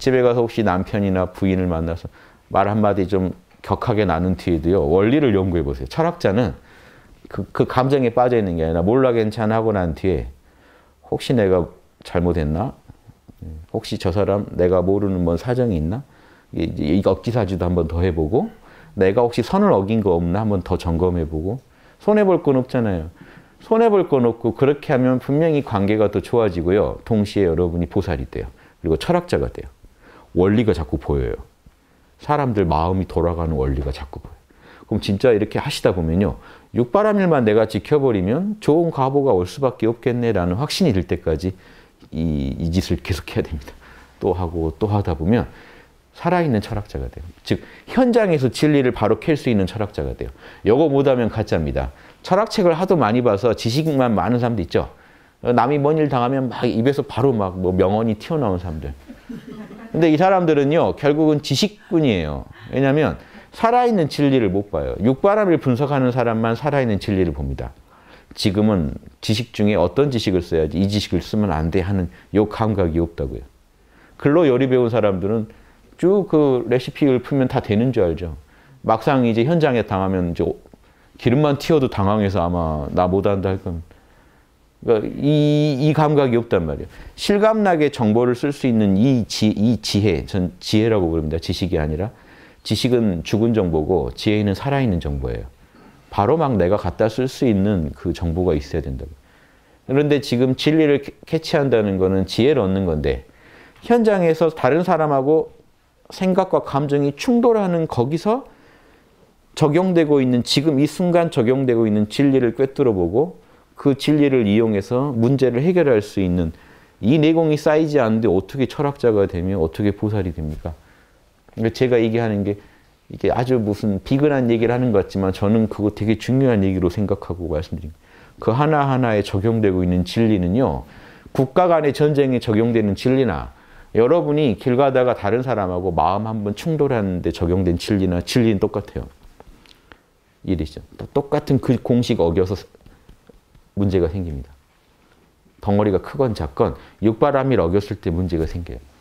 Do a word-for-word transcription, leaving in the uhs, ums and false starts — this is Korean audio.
집에 가서 혹시 남편이나 부인을 만나서 말 한마디 좀 격하게 나눈 뒤에도요, 원리를 연구해 보세요. 철학자는 그, 그 감정에 빠져 있는 게 아니라 몰라 괜찮아 하고 난 뒤에 혹시 내가 잘못했나? 혹시 저 사람 내가 모르는 뭔 사정이 있나? 이 억지사지도 한번 더 해보고, 내가 혹시 선을 어긴 거 없나? 한번 더 점검해보고. 손해볼 건 없잖아요. 손해볼 건 없고, 그렇게 하면 분명히 관계가 더 좋아지고요. 동시에 여러분이 보살이 돼요. 그리고 철학자가 돼요. 원리가 자꾸 보여요. 사람들 마음이 돌아가는 원리가 자꾸 보여요. 그럼 진짜 이렇게 하시다 보면요, 육바라밀만 내가 지켜버리면 좋은 과보가 올 수밖에 없겠네라는 확신이 들 때까지 이, 이 짓을 계속해야 됩니다. 또 하고 또 하다 보면 살아있는 철학자가 돼요. 즉, 현장에서 진리를 바로 캘 수 있는 철학자가 돼요. 요거 못하면 가짜입니다. 철학책을 하도 많이 봐서 지식만 많은 사람도 있죠. 남이 뭔 일 당하면 막 입에서 바로 막 뭐 명언이 튀어나온 사람들. 근데 이 사람들은요, 결국은 지식꾼이에요. 왜냐하면 살아있는 진리를 못 봐요. 육바라밀을 분석하는 사람만 살아있는 진리를 봅니다. 지금은 지식 중에 어떤 지식을 써야지, 이 지식을 쓰면 안 돼 하는 요 감각이 없다고요. 글로 요리 배운 사람들은 쭉 그 레시피를 풀면 다 되는 줄 알죠. 막상 이제 현장에 당하면 이제 기름만 튀어도 당황해서 아마 나 못한다 할 겁니다. 그러니까 이, 이 감각이 없단 말이에요. 실감나게 정보를 쓸 수 있는 이, 지, 이 지혜, 전 지혜라고 부릅니다. 지식이 아니라. 지식은 죽은 정보고 지혜는 살아있는 정보예요. 바로 막 내가 갖다 쓸 수 있는 그 정보가 있어야 된다고. 그런데 지금 진리를 캐치한다는 거는 지혜를 얻는 건데, 현장에서 다른 사람하고 생각과 감정이 충돌하는 거기서 적용되고 있는, 지금 이 순간 적용되고 있는 진리를 꿰뚫어보고 그 진리를 이용해서 문제를 해결할 수 있는, 이 내공이 쌓이지 않는데 어떻게 철학자가 되면 어떻게 보살이 됩니까? 제가 얘기하는 게 이게 아주 무슨 비근한 얘기를 하는 것 같지만 저는 그거 되게 중요한 얘기로 생각하고 말씀드립니다. 그 하나하나에 적용되고 있는 진리는요, 국가 간의 전쟁에 적용되는 진리나, 여러분이 길 가다가 다른 사람하고 마음 한번 충돌하는데 적용된 진리나, 진리는 똑같아요. 이해되시죠? 똑같은 그 공식 어겨서 문제가 생깁니다. 덩어리가 크건 작건 육바라밀 어겼을 때 문제가 생겨요.